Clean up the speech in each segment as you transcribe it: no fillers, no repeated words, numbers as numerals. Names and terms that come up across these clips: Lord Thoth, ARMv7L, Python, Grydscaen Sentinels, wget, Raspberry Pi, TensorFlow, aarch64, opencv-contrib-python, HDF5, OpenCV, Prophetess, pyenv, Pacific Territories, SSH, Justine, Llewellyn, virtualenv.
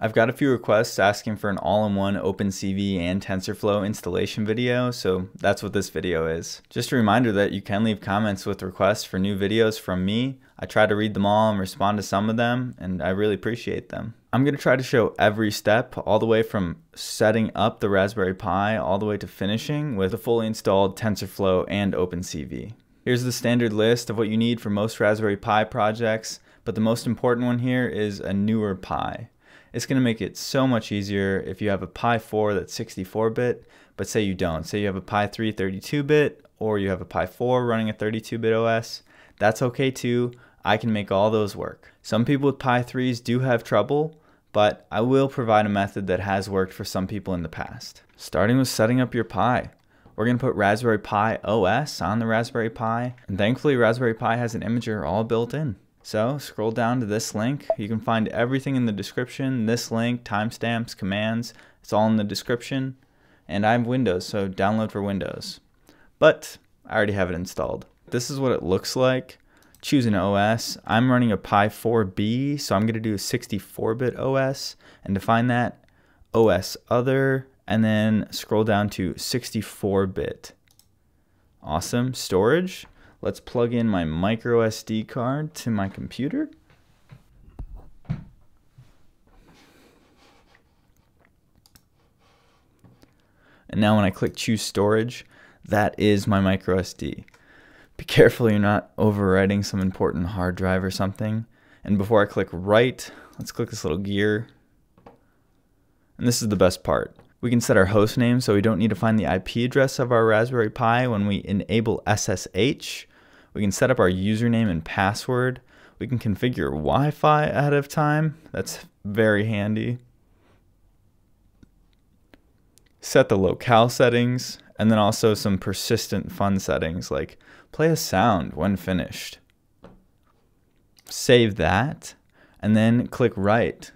I've got a few requests asking for an all-in-one OpenCV and TensorFlow installation video, so that's what this video is. Just a reminder that you can leave comments with requests for new videos from me. I try to read them all and respond to some of them, and I really appreciate them. I'm going to try to show every step, all the way from setting up the Raspberry Pi all the way to finishing with a fully installed TensorFlow and OpenCV. Here's the standard list of what you need for most Raspberry Pi projects, but the most important one here is a newer Pi. It's going to make it so much easier if you have a Pi 4 that's 64-bit, but say you don't. Say you have a Pi 3 32-bit, or you have a Pi 4 running a 32-bit OS. That's okay too. I can make all those work. Some people with Pi 3s do have trouble, but I will provide a method that has worked for some people in the past. Starting with setting up your Pi. We're going to put Raspberry Pi OS on the Raspberry Pi, and thankfully Raspberry Pi has an imager all built in. So scroll down to this link. You can find everything in the description, this link, timestamps, commands, it's all in the description. And I have Windows, so download for Windows. But I already have it installed. This is what it looks like. Choose an OS. I'm running a Pi 4B, so I'm going to do a 64-bit OS, and to find that, OS Other, and then scroll down to 64-bit. Awesome. Storage. Let's plug in my micro SD card to my computer. And now when I click Choose Storage, that is my micro SD. Be careful you're not overwriting some important hard drive or something. And before I click write, let's click this little gear. And this is the best part. We can set our host name so we don't need to find the IP address of our Raspberry Pi when we enable SSH. We can set up our username and password. We can configure Wi-Fi ahead of time. That's very handy. Set the locale settings, and then also some persistent fun settings like play a sound when finished. Save that, and then click write.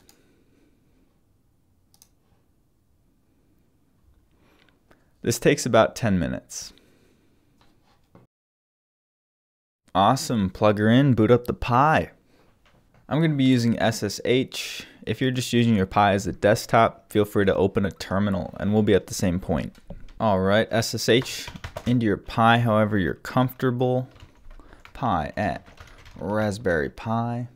This takes about 10 minutes. Awesome, plug her in, boot up the Pi. I'm going to be using SSH. If you're just using your Pi as a desktop, feel free to open a terminal and we'll be at the same point. All right, SSH into your Pi however you're comfortable. Pi at Raspberry Pi.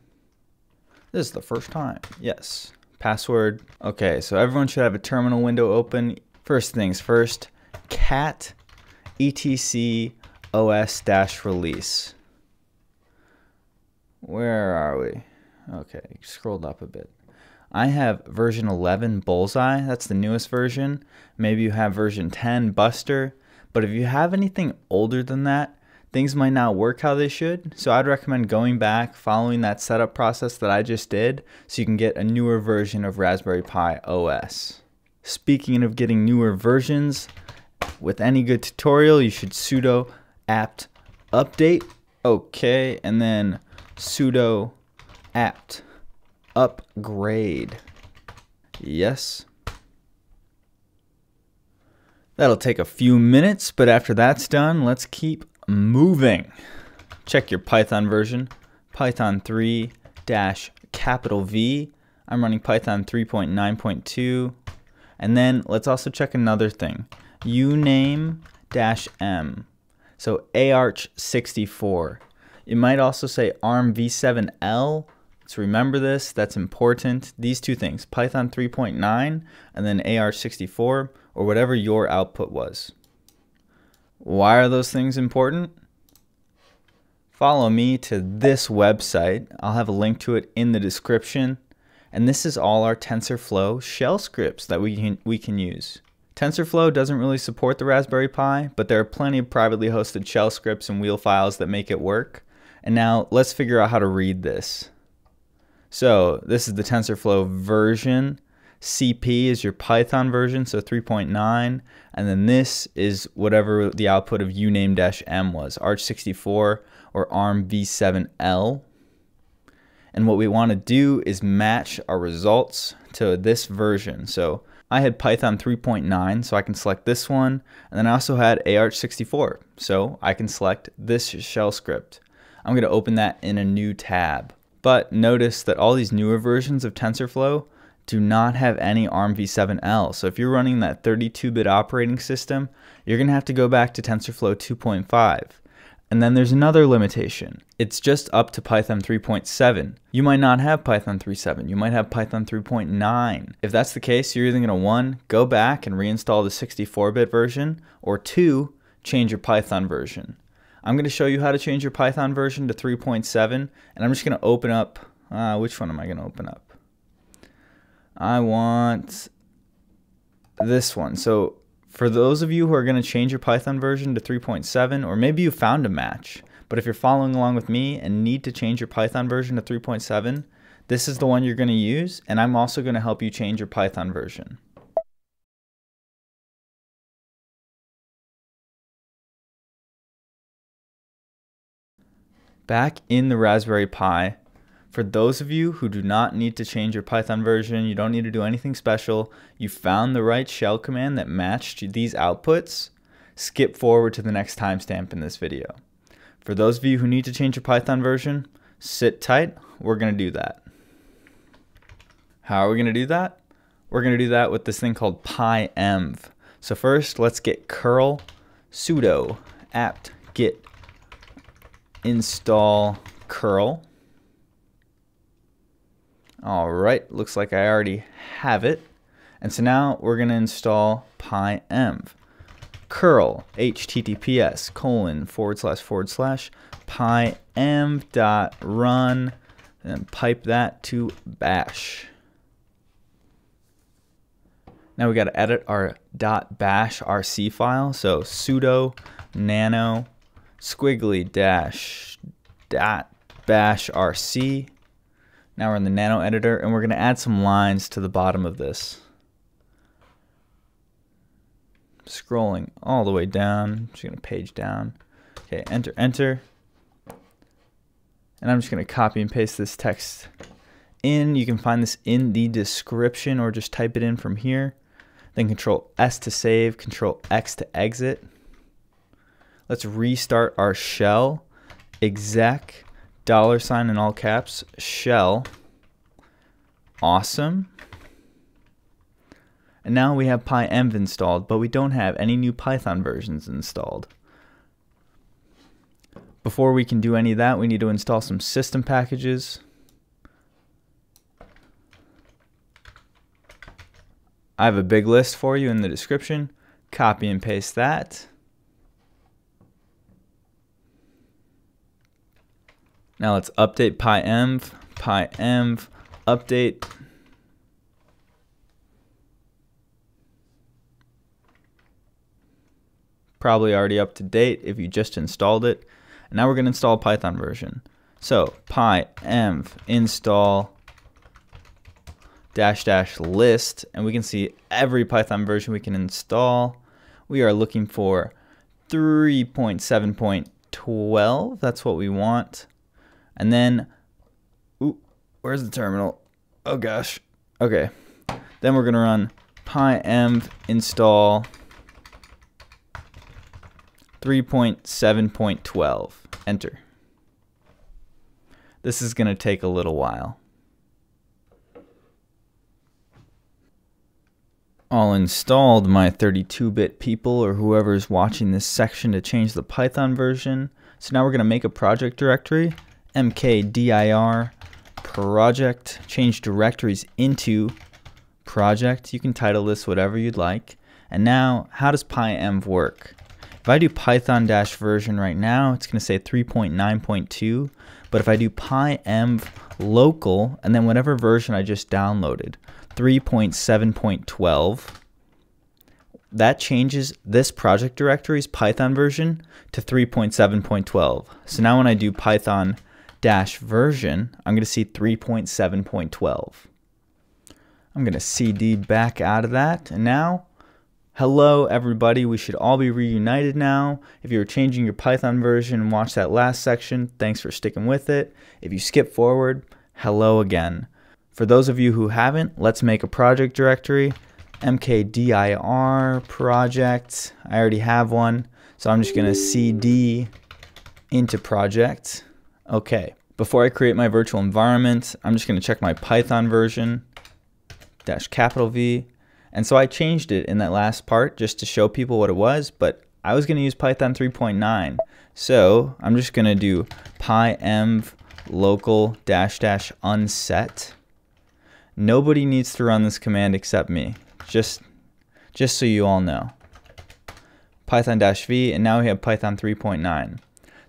This is the first time, yes. Password. Okay, so everyone should have a terminal window open. First things first, cat etc os-release. Where are we? Okay, scrolled up a bit. I have version 11 Bullseye, that's the newest version. Maybe you have version 10 Buster, but if you have anything older than that, things might not work how they should. So I'd recommend going back, following that setup process that I just did, so you can get a newer version of Raspberry Pi OS. Speaking of getting newer versions, with any good tutorial, you should sudo apt update, okay, and then sudo apt upgrade, yes. That'll take a few minutes, but after that's done, let's keep moving. Check your Python version, Python 3 -V. I'm running Python 3.9.2. And then let's also check another thing, uname-m, so aarch64. It might also say ARMv7L, so remember this, that's important. These two things, Python 3.9 and then aarch64, or whatever your output was. Why are those things important? Follow me to this website. I'll have a link to it in the description. And this is all our TensorFlow shell scripts that we can use. TensorFlow doesn't really support the Raspberry Pi, but there are plenty of privately hosted shell scripts and wheel files that make it work. And now let's figure out how to read this. So this is the TensorFlow version. CP is your Python version, so 3.9. And then this is whatever the output of uname-m was, Arch64 or ARMv7L. And what we want to do is match our results to this version. So I had Python 3.9, so I can select this one. And then I also had aarch64, so I can select this shell script. I'm going to open that in a new tab. But notice that all these newer versions of TensorFlow do not have any ARMv7L. So if you're running that 32-bit operating system, you're going to have to go back to TensorFlow 2.5. And then there's another limitation. It's just up to Python 3.7. You might not have Python 3.7. You might have Python 3.9. If that's the case, you're either going to 1, go back and reinstall the 64-bit version, or 2, change your Python version. I'm going to show you how to change your Python version to 3.7, and I'm just going to open up, which one am I going to open up? I want this one. So for those of you who are going to change your Python version to 3.7, or maybe you found a match, but if you're following along with me and need to change your Python version to 3.7, this is the one you're going to use, and I'm also going to help you change your Python version. Back in the Raspberry Pi, for those of you who do not need to change your Python version, you don't need to do anything special, you found the right shell command that matched these outputs, skip forward to the next timestamp in this video. For those of you who need to change your Python version, sit tight, we're going to do that. How are we going to do that? We're going to do that with this thing called pyenv. So first, let's get curl sudo apt get install curl. All right, looks like I already have it. And so now we're going to install pyenv. Curl https:// pyenv.run and pipe that to bash. Now we got to edit our .bash RC file. So sudo nano squiggly dash dot bash RC. Now we're in the nano editor, and we're going to add some lines to the bottom of this. Scrolling all the way down, just going to page down. Okay, enter, enter. And I'm just going to copy and paste this text in. You can find this in the description or just type it in from here. Then Control S to save, Control X to exit. Let's restart our shell, exec, $ in all caps, shell, awesome. And now we have pyenv installed, but we don't have any new Python versions installed. Before we can do any of that, we need to install some system packages. I have a big list for you in the description. Copy and paste that. Now let's update pyenv, pyenv update. Probably already up to date if you just installed it. And now we're going to install a Python version. So pyenv install -- list, and we can see every Python version we can install. We are looking for 3.7.12. That's what we want. And then, ooh, where's the terminal? Oh gosh. Okay. Then we're going to run pyenv install 3.7.12. Enter. This is going to take a little while. I'll install my 32-bit people or whoever's watching this section to change the Python version. So now we're going to make a project directory. mkdir project, change directories into project. You can title this whatever you'd like. And now, how does pyenv work? If I do python -version right now, it's going to say 3.9.2. But if I do pyenv local, and then whatever version I just downloaded, 3.7.12, that changes this project directory's Python version to 3.7.12. So now when I do python -version, I'm going to see 3.7.12. I'm going to cd back out of that, and now, hello everybody, we should all be reunited now. If you were changing your Python version and watched that last section, thanks for sticking with it. If you skip forward, hello again. For those of you who haven't, let's make a project directory, mkdir project. I already have one, so I'm just going to cd into project. Okay, before I create my virtual environment, I'm just going to check my Python version. -V. And so I changed it in that last part just to show people what it was, but I was going to use Python 3.9. So I'm just going to do pyenv local -- unset. Nobody needs to run this command except me, just so you all know. Python -V, and now we have Python 3.9.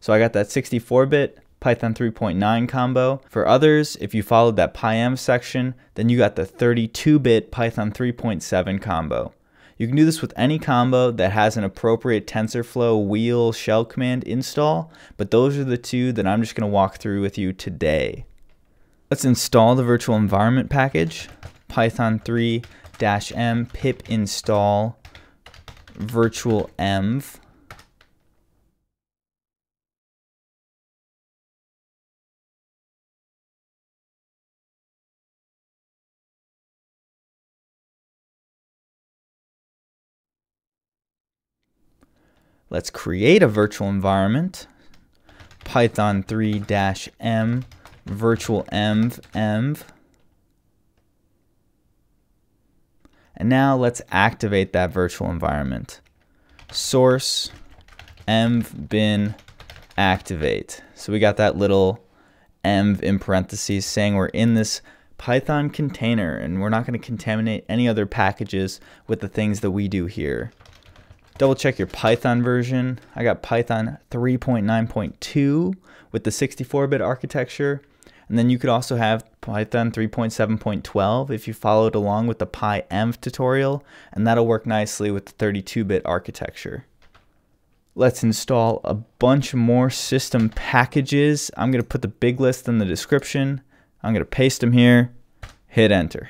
So I got that 64-bit Python 3.9 combo. For others, if you followed that pyenv section, then you got the 32-bit Python 3.7 combo. You can do this with any combo that has an appropriate TensorFlow wheel shell command install, but those are the two that I'm just going to walk through with you today. Let's install the virtual environment package. Python 3-m pip install virtualenv. Let's create a virtual environment. Python 3-m virtualenv env. And now let's activate that virtual environment. Source env bin activate. So we got that little env in parentheses saying we're in this Python container and we're not going to contaminate any other packages with the things that we do here. Double check your Python version. I got Python 3.9.2 with the 64-bit architecture. And then you could also have Python 3.7.12 if you followed along with the pyenv tutorial, and that'll work nicely with the 32-bit architecture. Let's install a bunch more system packages. I'm gonna put the big list in the description. I'm gonna paste them here, hit enter.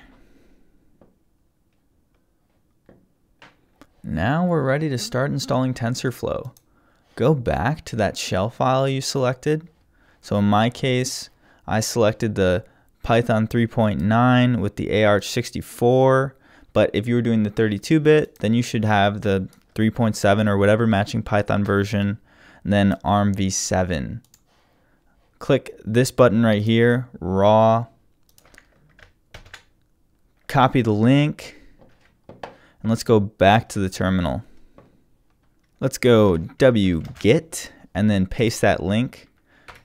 Now we're ready to start installing TensorFlow. Go back to that shell file you selected. So in my case, I selected the Python 3.9 with the aarch64, but if you were doing the 32-bit, then you should have the 3.7 or whatever matching Python version, and then ARMv7. Click this button right here, raw. Copy the link. And let's go back to the terminal. Let's go wget and then paste that link.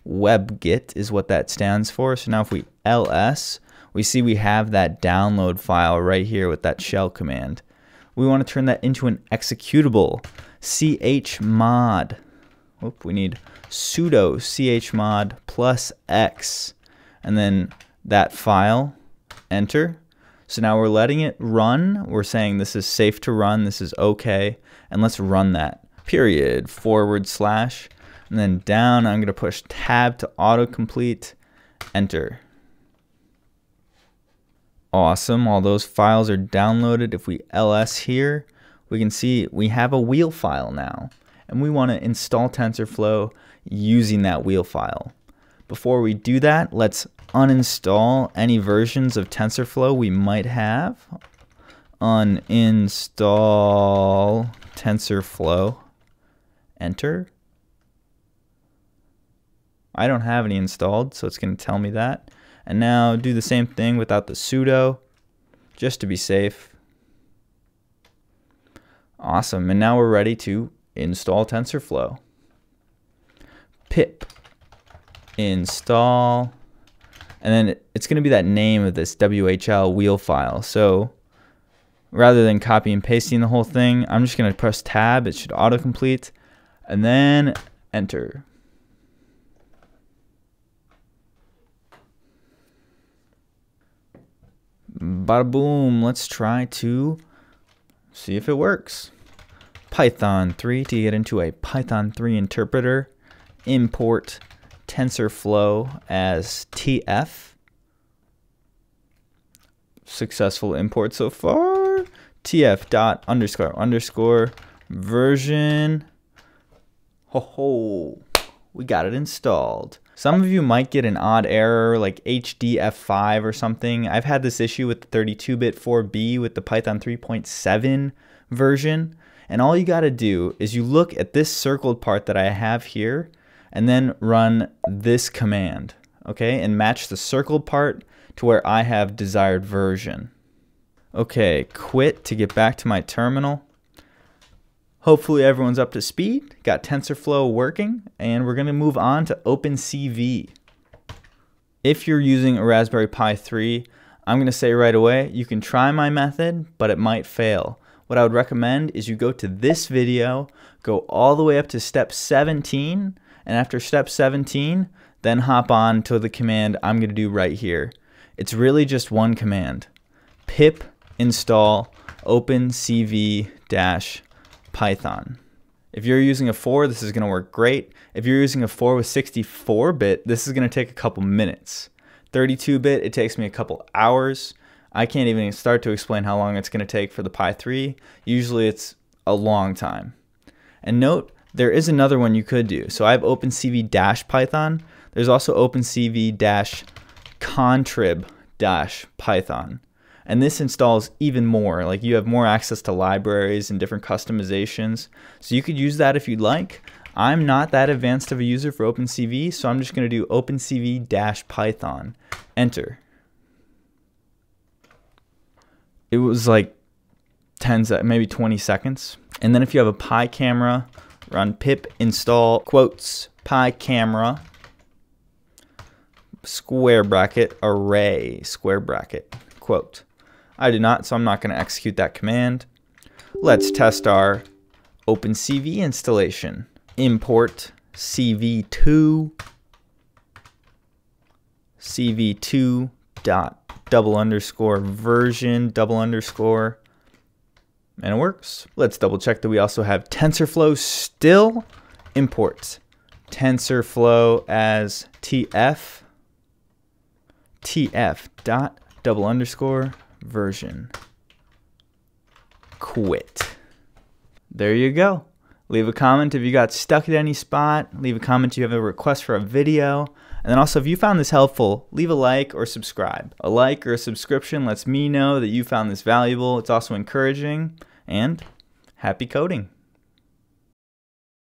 Webgit is what that stands for. So now if we ls, we see we have that download file right here with that shell command. We want to turn that into an executable, chmod. Oop, we need sudo chmod +x and then that file, enter. So now we're letting it run. We're saying this is safe to run, this is okay, and let's run that. Period, / and then down I'm gonna push tab to autocomplete, enter. Awesome, all those files are downloaded. If we ls here, we can see we have a wheel file now, and we wanna install TensorFlow using that wheel file. Before we do that, let's uninstall any versions of TensorFlow we might have. Uninstall TensorFlow. Enter. I don't have any installed, so it's going to tell me that. And now do the same thing without the sudo, just to be safe. Awesome, and now we're ready to install TensorFlow. Pip install, and then it's going to be that name of this WHL wheel file. So rather than copy and pasting the whole thing, I'm just going to press tab, it should autocomplete, and then enter. Bada boom, let's try to see if it works. Python 3 to get into a Python 3 interpreter, import TensorFlow as TF. Successful import so far. TF dot ___ version. Ho ho, we got it installed. Some of you might get an odd error like HDF5 or something. I've had this issue with the 32-bit 4B with the Python 3.7 version. And all you gotta do is you look at this circled part that I have here, and then run this command, okay? And match the circled part to where I have desired version. Okay, quit to get back to my terminal. Hopefully everyone's up to speed, got TensorFlow working, and we're going to move on to OpenCV. If you're using a Raspberry Pi 3, I'm going to say right away, you can try my method, but it might fail. What I would recommend is you go to this video, go all the way up to step 17, and after step 17, then hop on to the command I'm going to do right here. It's really just one command, pip install opencv-python. If you're using a 4, this is going to work great. If you're using a 4 with 64-bit, this is going to take a couple minutes. 32-bit, it takes me a couple hours. I can't even start to explain how long it's going to take for the Pi 3. Usually it's a long time. And note, there is another one you could do. So I have opencv-python. There's also opencv-contrib-python. And this installs even more, like you have more access to libraries and different customizations. So you could use that if you'd like. I'm not that advanced of a user for OpenCV, so I'm just going to do opencv-python, enter. It was like 10, maybe 20 seconds. And then if you have a Pi camera, run pip install quotes Pi camera square bracket array square bracket quote. I did not, so I'm not going to execute that command. Let's test our OpenCV installation. Import cv2, cv2 dot double underscore version double underscore, and it works. Let's double check that we also have TensorFlow still. Import TensorFlow as tf dot double underscore version. Quit. There you go. Leave a comment if you got stuck at any spot. Leave a comment if you have a request for a video. And then also, if you found this helpful, leave a like or subscribe. A like or a subscription lets me know that you found this valuable. It's also encouraging. And happy coding.